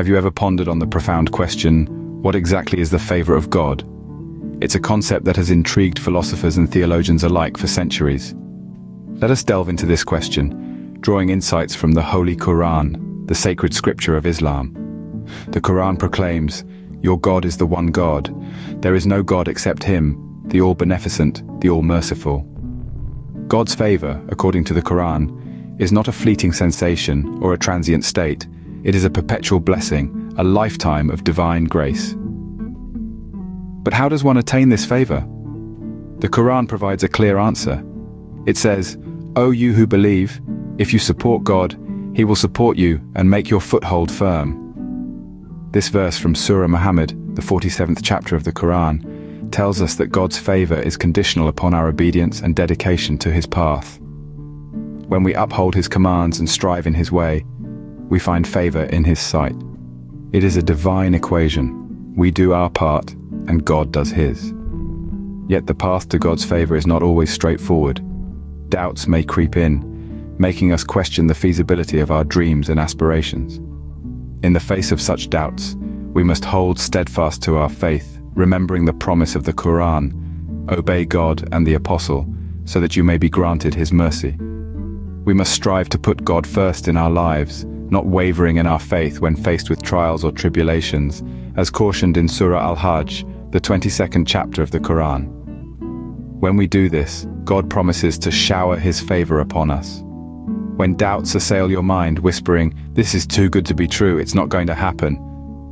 Have you ever pondered on the profound question, what exactly is the favor of God? It's a concept that has intrigued philosophers and theologians alike for centuries. Let us delve into this question, drawing insights from the Holy Qur'an, the sacred scripture of Islam. The Qur'an proclaims, "Your God is the one God. There is no God except Him, the All-Beneficent, the All-Merciful." God's favor, according to the Qur'an, is not a fleeting sensation or a transient state. It is a perpetual blessing, a lifetime of divine grace. But how does one attain this favor? The Qur'an provides a clear answer. It says, "O you who believe, if you support God, He will support you and make your foothold firm." This verse from Surah Muhammad, the 47th chapter of the Qur'an, tells us that God's favor is conditional upon our obedience and dedication to His path. When we uphold His commands and strive in His way, we find favor in His sight. It is a divine equation. We do our part, and God does His. Yet the path to God's favor is not always straightforward. Doubts may creep in, making us question the feasibility of our dreams and aspirations. In the face of such doubts, we must hold steadfast to our faith, remembering the promise of the Qur'an, "Obey God and the Apostle, so that you may be granted His mercy." We must strive to put God first in our lives, not wavering in our faith when faced with trials or tribulations, as cautioned in Surah Al-Hajj, the 22nd chapter of the Qur'an. When we do this, God promises to shower His favor upon us. When doubts assail your mind, whispering, "This is too good to be true, it's not going to happen,"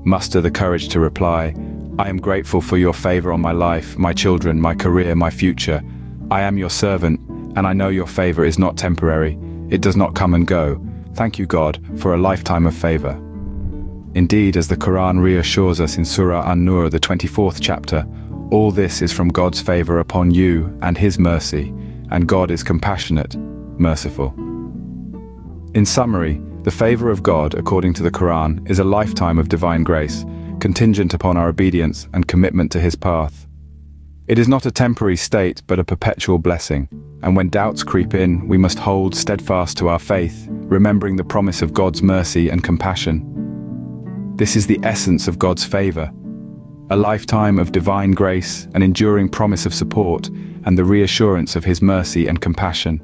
muster the courage to reply, "I am grateful for your favor on my life, my children, my career, my future. I am your servant, and I know your favor is not temporary. It does not come and go. Thank you, God, for a lifetime of favor." Indeed, as the Qur'an reassures us in Surah An-Nur, the 24th chapter, "All this is from God's favor upon you and His mercy, and God is compassionate, merciful." In summary, the favor of God, according to the Qur'an, is a lifetime of divine grace, contingent upon our obedience and commitment to His path. It is not a temporary state, but a perpetual blessing. And when doubts creep in, we must hold steadfast to our faith, remembering the promise of God's mercy and compassion. This is the essence of God's favor, a lifetime of divine grace, an enduring promise of support, and the reassurance of His mercy and compassion.